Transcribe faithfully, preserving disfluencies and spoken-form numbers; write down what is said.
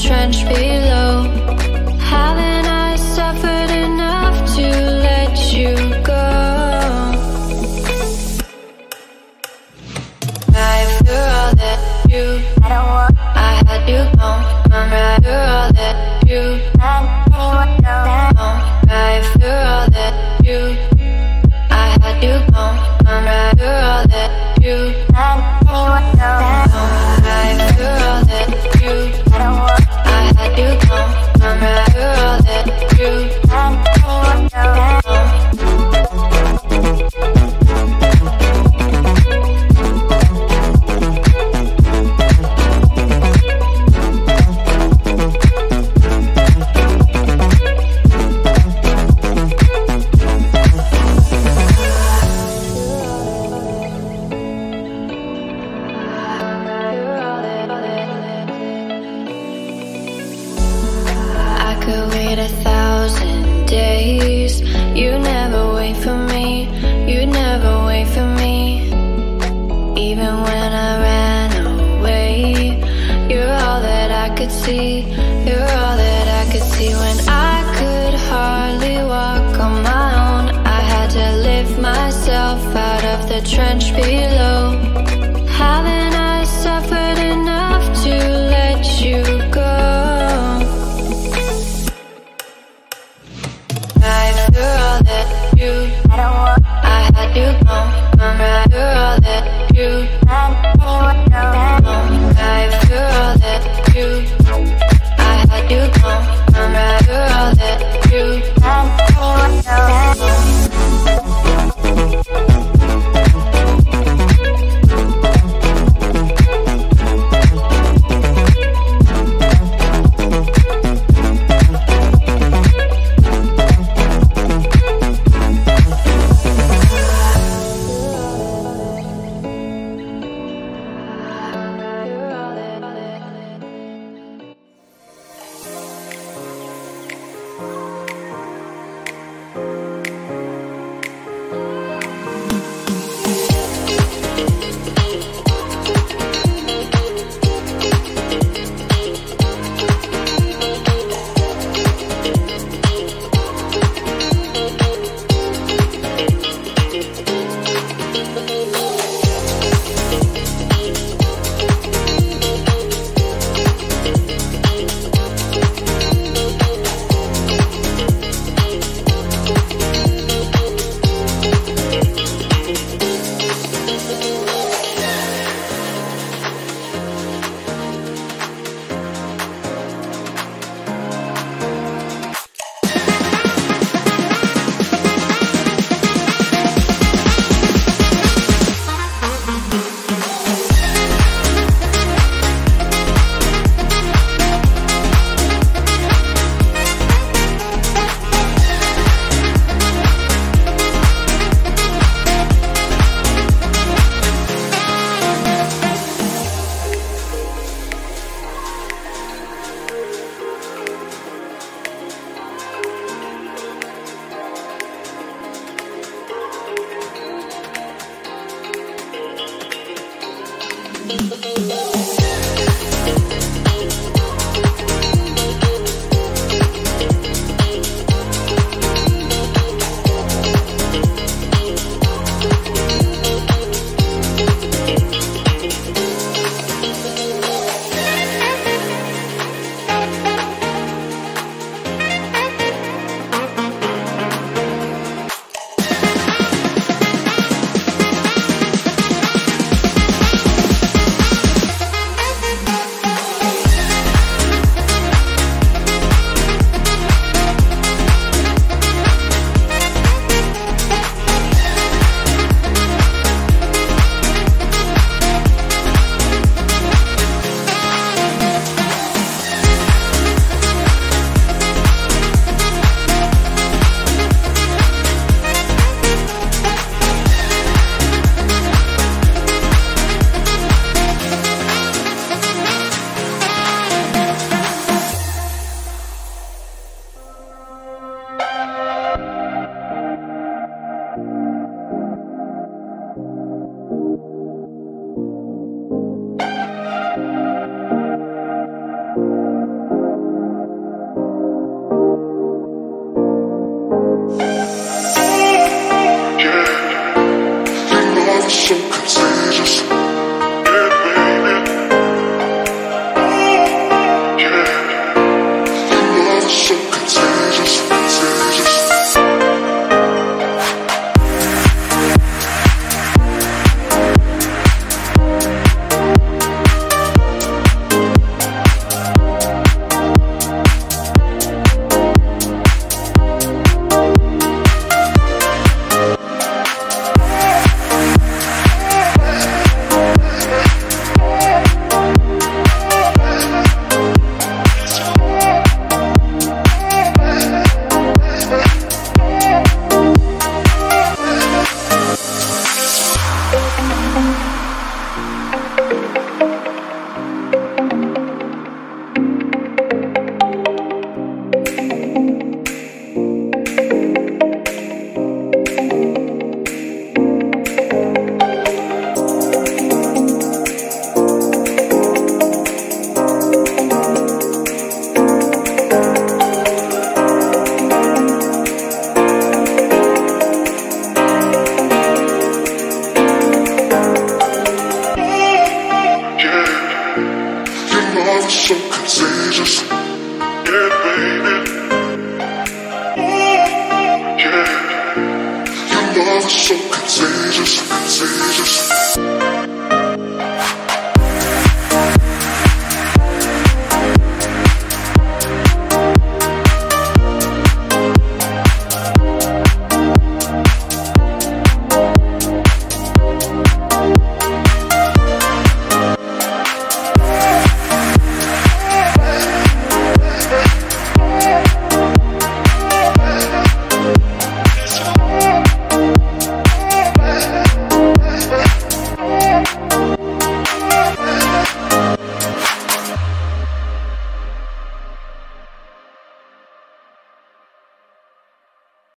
Trench below. Haven't I suffered enough? You never wait for me, you never wait for me. Even when I ran away, you're all that I could see, you're all that I could see. When I could hardly walk on my own, I had to lift myself out of the trench below. Haven't I suffered enough to let you go? I had to go, I'm after all that you. I'm after all that you. I had to go, I'm after all that you. so contagious, contagious.